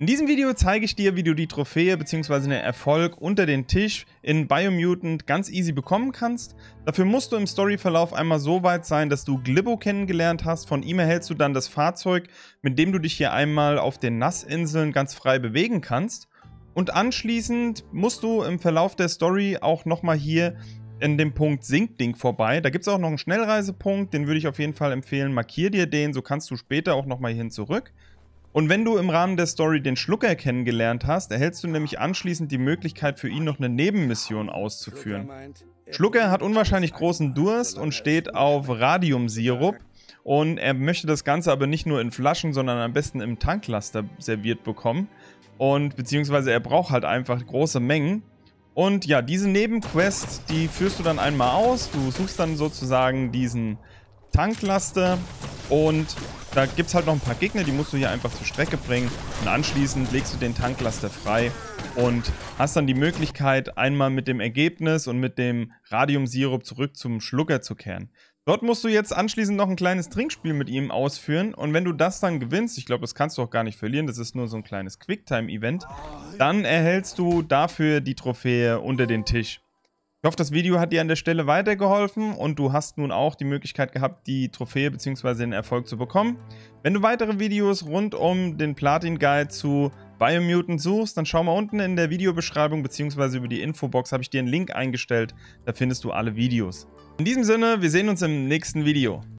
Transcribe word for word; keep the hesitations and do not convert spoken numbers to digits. In diesem Video zeige ich dir, wie du die Trophäe bzw. den Erfolg unter den Tisch in Biomutant ganz easy bekommen kannst. Dafür musst du im Storyverlauf einmal so weit sein, dass du Glibo kennengelernt hast. Von ihm erhältst du dann das Fahrzeug, mit dem du dich hier einmal auf den Nassinseln ganz frei bewegen kannst. Und anschließend musst du im Verlauf der Story auch nochmal hier in dem Punkt Sinkding vorbei. Da gibt es auch noch einen Schnellreisepunkt, den würde ich auf jeden Fall empfehlen. Markier dir den, so kannst du später auch nochmal hierhin zurück. Und wenn du im Rahmen der Story den Schlucker kennengelernt hast, erhältst du nämlich anschließend die Möglichkeit für ihn noch eine Nebenmission auszuführen. Schlucker hat unwahrscheinlich großen Durst und steht auf Radiumsirup und er möchte das Ganze aber nicht nur in Flaschen, sondern am besten im Tanklaster serviert bekommen und beziehungsweise er braucht halt einfach große Mengen. Und ja, diese Nebenquest, die führst du dann einmal aus, du suchst dann sozusagen diesen Tanklaster und da gibt es halt noch ein paar Gegner, die musst du hier einfach zur Strecke bringen und anschließend legst du den Tanklaster frei und hast dann die Möglichkeit, einmal mit dem Ergebnis und mit dem Radiumsirup zurück zum Schlucker zu kehren. Dort musst du jetzt anschließend noch ein kleines Trinkspiel mit ihm ausführen und wenn du das dann gewinnst, ich glaube, das kannst du auch gar nicht verlieren, das ist nur so ein kleines Quicktime-Event, dann erhältst du dafür die Trophäe unter den Tisch. Ich hoffe, das Video hat dir an der Stelle weitergeholfen und du hast nun auch die Möglichkeit gehabt, die Trophäe bzw. den Erfolg zu bekommen. Wenn du weitere Videos rund um den Platin-Guide zu Biomutant suchst, dann schau mal unten in der Videobeschreibung bzw. über die Infobox habe ich dir einen Link eingestellt, da findest du alle Videos. In diesem Sinne, wir sehen uns im nächsten Video.